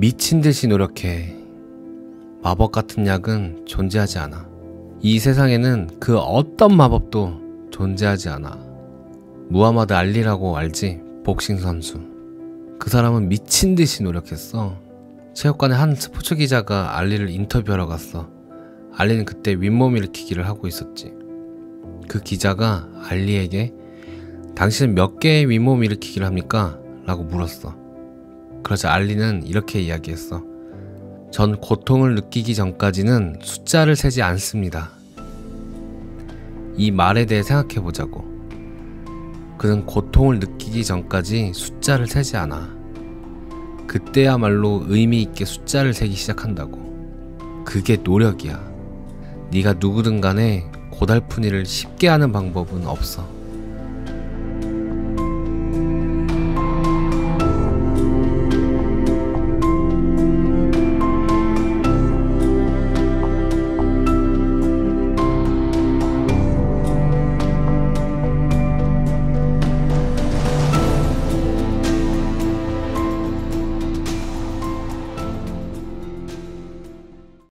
미친 듯이 노력해. 마법 같은 약은 존재하지 않아. 이 세상에는 그 어떤 마법도 존재하지 않아. 무하마드 알리라고 알지? 복싱 선수. 그 사람은 미친 듯이 노력했어. 체육관에 한 스포츠 기자가 알리를 인터뷰하러 갔어. 알리는 그때 윗몸 일으키기를 하고 있었지. 그 기자가 알리에게 당신은 몇 개의 윗몸 일으키기를 합니까? 라고 물었어. 그러자 알리는 이렇게 이야기했어. 전 고통을 느끼기 전까지는 숫자를 세지 않습니다. 이 말에 대해 생각해보자고. 그는 고통을 느끼기 전까지 숫자를 세지 않아. 그때야말로 의미있게 숫자를 세기 시작한다고. 그게 노력이야. 네가 누구든 간에 고달픈 일을 쉽게 하는 방법은 없어.